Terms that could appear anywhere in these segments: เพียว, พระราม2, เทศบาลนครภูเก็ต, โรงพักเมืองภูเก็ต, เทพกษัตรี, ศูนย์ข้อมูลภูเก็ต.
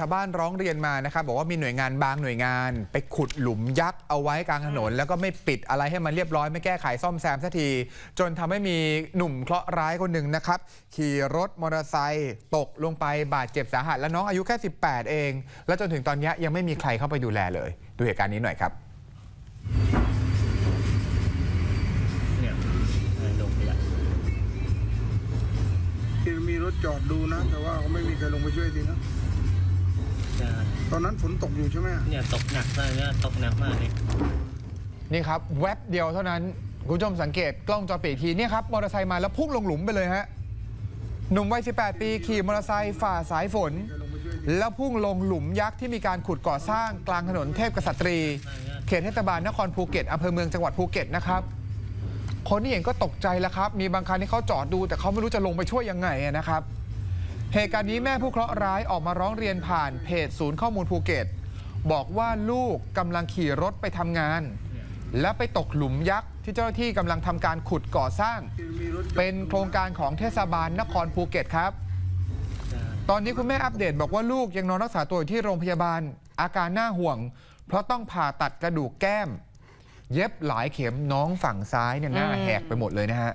ชาวบ้านร้องเรียนมานะครับบอกว่ามีหน่วยงานบางหน่วยงานไปขุดหลุมยักษ์เอาไว้กลางถนนแล้วก็ไม่ปิดอะไรให้มันเรียบร้อยไม่แก้ไขซ่อมแซมสักทีจนทำให้มีหนุ่มเคราะห์ร้ายคนหนึ่งนะครับขี่รถมอเตอร์ไซค์ตกลงไปบาดเจ็บสาหัสและน้องอายุแค่18เองและจนถึงตอนนี้ยังไม่มีใครเข้าไปดูแลเลยดูเหตุการณ์นี้หน่อยครับคือมีรถจอดดูนะแต่ว่าไม่มีใครลงไปช่วยดีนะตอนนั้นฝนตกอยู่ใช่ไหมเนี่ยตกหนักเลยนะตกหนักมากเลยนี่ครับแวบเดียวเท่านั้นคุณผู้ชมสังเกตกล้องจอปิดทีนี่ครับมอเตอร์ไซค์มาแล้วพุ่งลงหลุมไปเลยฮะหนุ่มวัย18ปีขี่มอเตอร์ไซค์ฝ่าสายฝนแล้วพุ่งลงหลุมยักษ์ที่มีการขุดก่อสร้างกลางถนนเทพกษัตรีเขตเทศบาลนครภูเก็ตอำเภอเมืองจังหวัดภูเก็ตนะครับคนที่เห็นก็ตกใจแล้วครับมีบางคันที่เขาจอดดูแต่เขาไม่รู้จะลงไปช่วยยังไงนะครับเหตุการณ์นี้แม่ผู้เคราะห์ร้ายออกมาร้องเรียนผ่านเพจศูนย์ข้อมูลภูเก็ตบอกว่าลูกกำลังขี่รถไปทำงานและไปตกหลุมยักษ์ที่เจ้าหน้าที่กำลังทำการขุดก่อสร้างเป็นโครงการของเทศบาลนครภูเก็ตครับตอนนี้คุณแม่อัปเดตบอกว่าลูกยังนอนรักษาตัวอยู่ที่โรงพยาบาลอาการน่าห่วงเพราะต้องผ่าตัดกระดูกแก้มเย็บหลายเข็มน้องฝั่งซ้ายเนี่ยหน้าแหกไปหมดเลยนะฮะ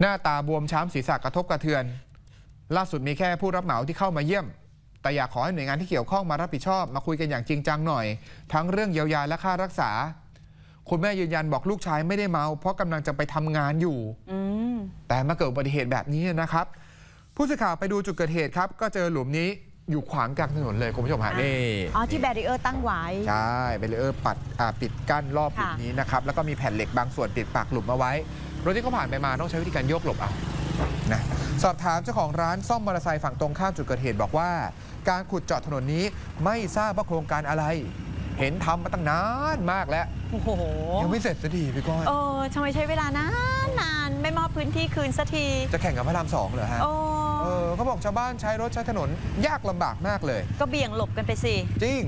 หน้าตาบวมช้ำศีรษะกระทบกระเทือนล่าสุดมีแค่ผู้รับเหมาที่เข้ามาเยี่ยมแต่อยากขอให้หน่วยงานที่เกี่ยวข้องมารับผิดชอบมาคุยกันอย่างจริงจังหน่อยทั้งเรื่องเยียวยาและค่ารักษาคุณแม่ยืนยันบอกลูกชายไม่ได้เมาเพราะกำลังจะไปทำงานอยู่แต่มาเกิดอุบัติเหตุแบบนี้นะครับผู้สื่อข่าวไปดูจุดเกิดเหตุครับก็เจอหลุมนี้อยู่ขวางกลางถนนเลยคุณผู้ชมฮะนี่อ๋อที่แบรีเออร์ตั้งไว้ใช่แบรีเออร์ปิดกั้นรอบหลุมนี้นะครับแล้วก็มีแผ่นเหล็กบางส่วนปิดปากหลุมเอาไว้รถที่เขาผ่านไปมาต้องใช้วิธีการโยกหลบเอานะสอบถามเจ้าของร้านซ่อมมอเตอร์ไซค์ฝั่งตรงข้ามจุดเกิดเหตุบอกว่าการขุดเจาะถนนนี้ไม่ทราบว่าโครงการอะไรเห็นทำมาตั้งนานมากแล้วโอ้โหยังไม่เสร็จสักทีพี่ก้อยทำไมใช้เวลานานนานไม่มอบพื้นที่คืนสักทีจะแข่งกับพระราม2เหรอฮะเขาบอกชาวบ้านใช้รถใช้ถนนยากลำบากมากเลยก็เบี่ยงหลบกันไปสิจริง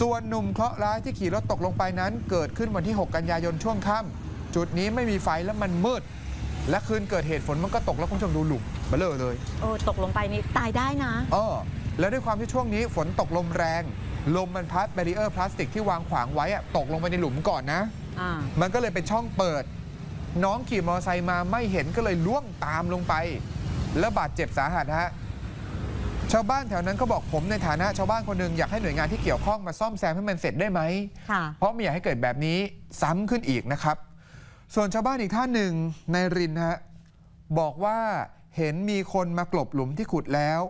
ส่วนหนุ่มเคราะห์ร้ายที่ขี่รถตกลงไปนั้นเกิดขึ้นวันที่6กันยายนช่วงค่ำจุดนี้ไม่มีไฟและมันมืดและคืนเกิดเหตุฝนมันก็ตกแล้วคุณผู้ชมดูหลุมเบลอเลยตกลงไปนี่ตายได้นะแล้วด้วยความที่ช่วงนี้ฝนตกลมแรงลมมันพัดแบรีเออร์พลาสติกที่วางขวางไว้ตกลงไปในหลุมก่อนนะมันก็เลยเป็นช่องเปิดน้องขี่มอเตอร์ไซค์มาไม่เห็นก็เลยล่วงตามลงไปแล้วบาดเจ็บสาหัสฮะชาวบ้านแถวนั้นก็บอกผมในฐานะชาวบ้านคนหนึ่งอยากให้หน่วยงานที่เกี่ยวข้องมาซ่อมแซมให้มันเสร็จได้ไหมเพราะไม่อยากให้เกิดแบบนี้ซ้ำขึ้นอีกนะครับส่วนชาวบ้านอีกท่านหนึ่งนายรินฮะบอกว่าเห็นมีคนมากลบหลุมที่ขุดแล้ว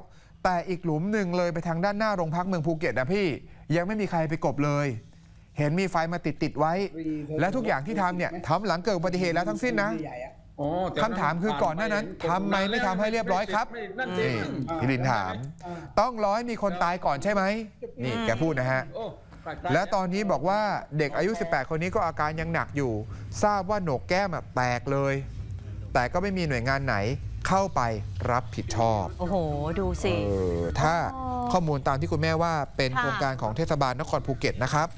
แต่อีกหลุมหนึ่งเลยไปทางด้านหน้าโรงพักเมืองภูเก็ตนะพี่ยังไม่มีใครไปกลบเลยเห็นมีไฟมาติดไว้และทุกอย่างที่ทำเนี่ยทำหลังเกิดอุบัติเหตุแล้วทั้งสิ้นนะคำถามคือก่อนหน้านั้นทำไมไม่ทำให้เรียบร้อยครับนี่พี่รินถามต้องร้อยมีคนตายก่อนใช่ไหมนี่แกพูดนะฮะและตอนนี้บอกว่าเด็กอายุ18คนนี้ก็อาการยังหนักอยู่ทราบว่าโหนกแก้มแตกเลยแต่ก็ไม่มีหน่วยงานไหนเข้าไปรับผิดชอบโอ้โหดูสิถ้าข้อมูลตามที่คุณแม่ว่าเป็นโครงการของเทศบาลนครภูเก็ตนะครับ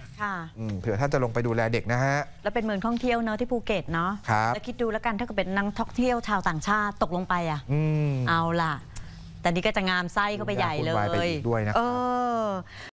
เผื่อท่านจะลงไปดูแลเด็กนะฮะแล้วเป็นเมืองท่องเที่ยวเนาะที่ภูเก็ตเนาะแล้วคิดดูแล้วกันถ้าเกิดเป็นนักท่องเที่ยวชาวต่างชาติตกลงไปเอาล่ะแต่นี่ก็จะงามไส้เข้าไปใหญ่เลยด้วยนะ